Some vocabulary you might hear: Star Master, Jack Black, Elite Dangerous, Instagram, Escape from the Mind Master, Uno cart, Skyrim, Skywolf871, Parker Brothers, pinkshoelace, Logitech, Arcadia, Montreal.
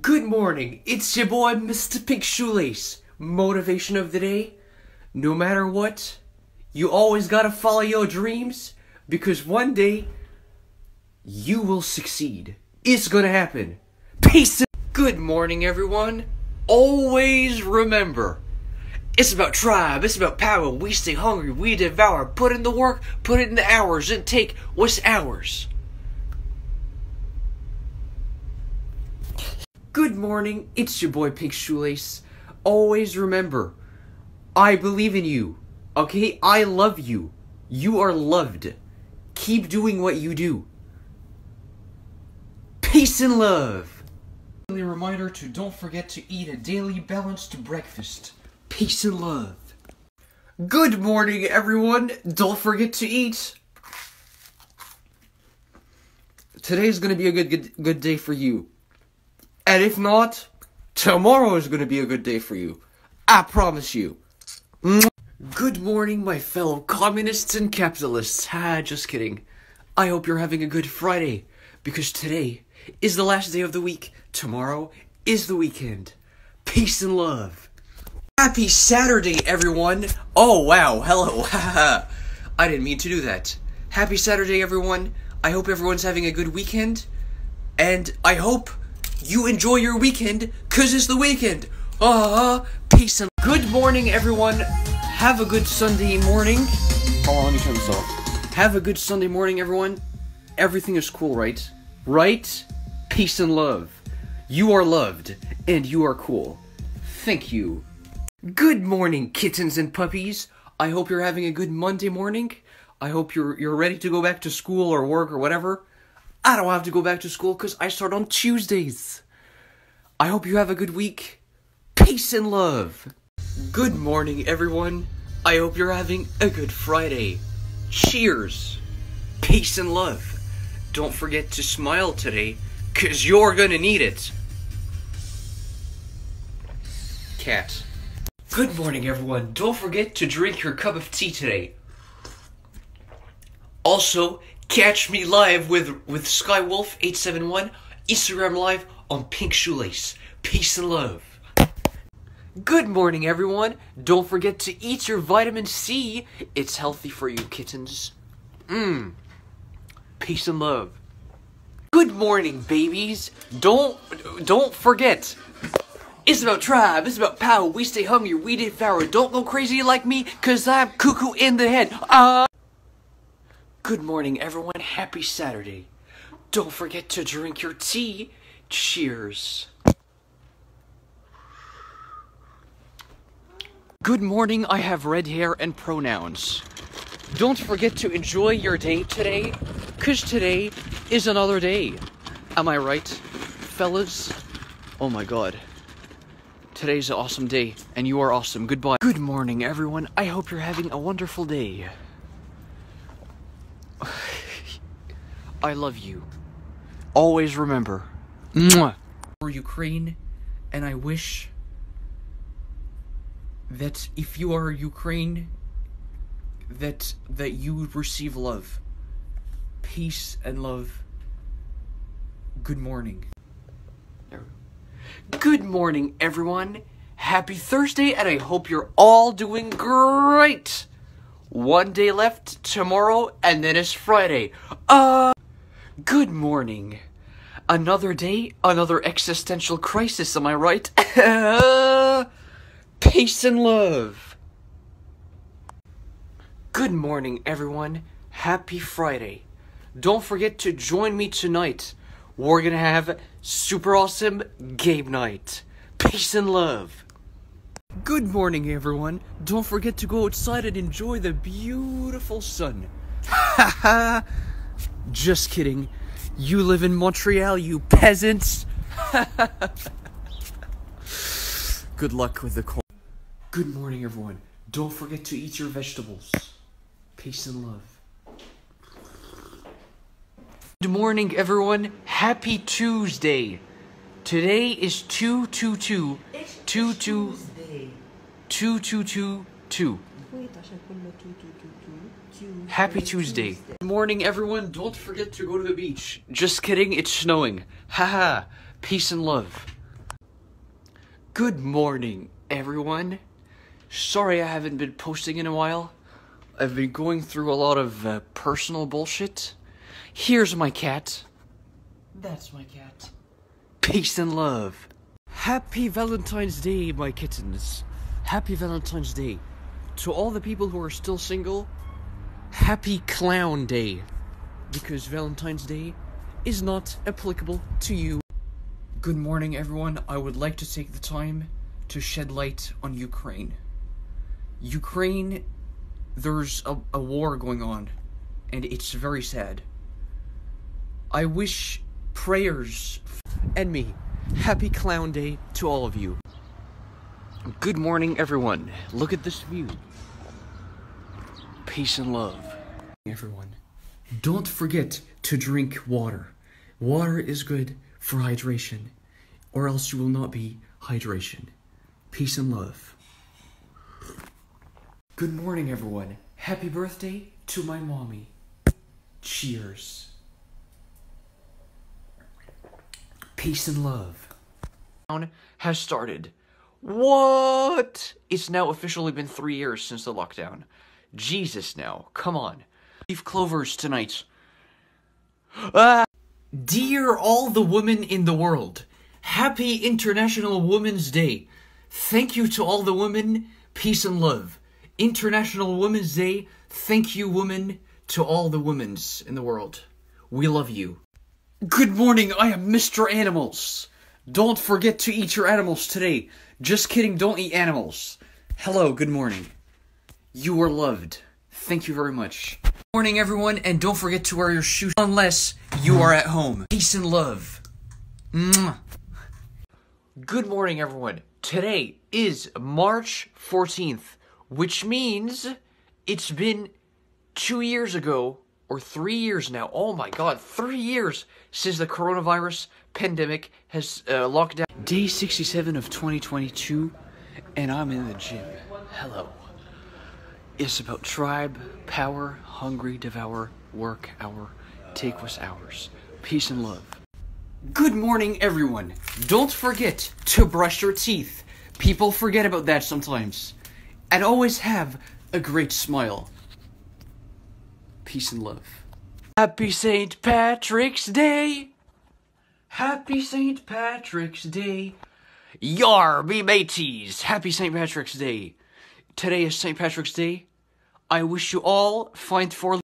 Good morning, it's your boy Mr. Pink Shoelace. Motivation of the day, no matter what, you always gotta follow your dreams, because one day, you will succeed. It's gonna happen. Peace. Good morning everyone, always remember, it's about tribe, it's about power, we stay hungry, we devour, put in the work, put in the hours, and take what's ours. Good morning, it's your boy Pink Shoelace. Always remember, I believe in you, okay? I love you. You are loved. Keep doing what you do. Peace and love. Daily reminder to don't forget to eat a daily balanced breakfast. Peace and love. Good morning, everyone. Don't forget to eat. Today's gonna be a good day for you. And if not, tomorrow is going to be a good day for you. I promise you. Good morning, my fellow communists and capitalists. Just kidding. I hope you're having a good Friday, because today is the last day of the week. Tomorrow is the weekend. Peace and love. Happy Saturday, everyone. Oh, wow. Hello. I didn't mean to do that. Happy Saturday, everyone. I hope everyone's having a good weekend. And I hope you enjoy your weekend, cause it's the weekend. Peace and good morning, everyone. Have a good Sunday morning. Hold on, let me turn this off. Have a good Sunday morning, everyone. Everything is cool, right? Right? Peace and love. You are loved, and you are cool. Thank you. Good morning, kittens and puppies. I hope you're having a good Monday morning. I hope you're ready to go back to school or work or whatever. I don't have to go back to school because I start on Tuesdays. I hope you have a good week. Peace and love. Good morning, everyone. I hope you're having a good Friday. Cheers. Peace and love. Don't forget to smile today, because you're going to need it. Cat. Good morning, everyone. Don't forget to drink your cup of tea today. Also, catch me live with Skywolf871, Instagram live on Pink Shoelace. Peace and love. Good morning, everyone. Don't forget to eat your vitamin C. It's healthy for you, kittens. Peace and love. Good morning, babies. Don't forget, it's about tribe, it's about power. We stay hungry, we devour. Don't go crazy like me, cause I'm cuckoo in the head. Good morning, everyone. Happy Saturday. Don't forget to drink your tea. Cheers. Good morning. I have red hair and pronouns. Don't forget to enjoy your day today, because today is another day. Am I right, fellas? Oh my god. Today's an awesome day, and you are awesome. Goodbye. Good morning, everyone. I hope you're having a wonderful day. I love you. Always remember. Mwah. For Ukraine, and I wish that if you are Ukraine, that you would receive love. Peace and love. Good morning. There we go. Good morning, everyone. Happy Thursday, and I hope you're all doing great. One day left, tomorrow, and then it's Friday. Good morning. Another day, another existential crisis, am I right? Peace and love. Good morning, everyone. Happy Friday. Don't forget to join me tonight. We're gonna have super awesome game night. Peace and love. Good morning, everyone. Don't forget to go outside and enjoy the beautiful sun. Ha! Just kidding. You live in Montreal, you peasants. Good luck with the cold. Good morning, everyone. Don't forget to eat your vegetables. Peace and love. Good morning, everyone. Happy Tuesday. Today is 222. 222. 222. Happy Tuesday. Good morning, everyone. Don't forget to go to the beach. Just kidding, it's snowing. Haha. Peace and love. Good morning, everyone. Sorry I haven't been posting in a while. I've been going through a lot of personal bullshit. Here's my cat. That's my cat. Peace and love. Happy Valentine's Day, my kittens. Happy Valentine's Day. To all the people who are still single, Happy Clown Day. Because Valentine's Day is not applicable to you. Good morning, everyone. I would like to take the time to shed light on Ukraine. Ukraine, there's a war going on, and it's very sad. I wish prayers and me. Happy Clown Day to all of you. Good morning, everyone. Look at this view. Peace and love. Everyone, don't forget to drink water. Water is good for hydration, or else you will not be hydration. Peace and love. Good morning, everyone. Happy birthday to my mommy. Cheers. Peace and love. Has started. What? It's now officially been 3 years since the lockdown. Jesus now, come on. Leaf clovers tonight. Ah! Dear all the women in the world, Happy International Women's Day. Thank you to all the women, peace and love. International Women's Day, thank you women, to all the women's in the world. We love you. Good morning, I am Mr. Animals. Don't forget to eat your animals today. Just kidding, don't eat animals. Hello, good morning. You are loved. Thank you very much. Good morning, everyone, and don't forget to wear your shoes unless you are at home. Peace and love. Mwah. Good morning, everyone. Today is March 14th, which means it's been 2 years ago, or 3 years now. Oh my god, 3 years since the coronavirus pandemic has locked down. Day 67 of 2022, and I'm in the gym. Hello. It's about tribe, power, hungry, devour, work, hour, take what's ours. Peace and love. Good morning, everyone. Don't forget to brush your teeth. People forget about that sometimes. And always have a great smile. Peace and love. Happy St. Patrick's Day. Happy St. Patrick's Day. Yar, me mateys. Happy St. Patrick's Day. Today is St. Patrick's Day. I wish you all fine for